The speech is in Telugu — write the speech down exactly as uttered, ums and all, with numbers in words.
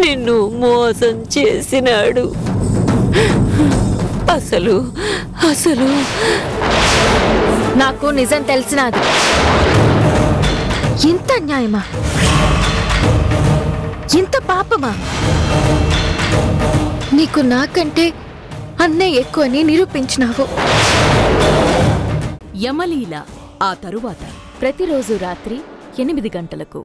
నిన్ను మోసం చేసినాడు. అసలు అసలు నాకు నిజం తెలిసినాది. ఎంత అన్యాయమా, ఎంత పాపమా! నీకు నాకంటే అన్నే ఎక్కువని నిరూపించినావు. యమలీల. ఆ తరువాత ప్రతిరోజు రాత్రి ఎనిమిది గంటలకు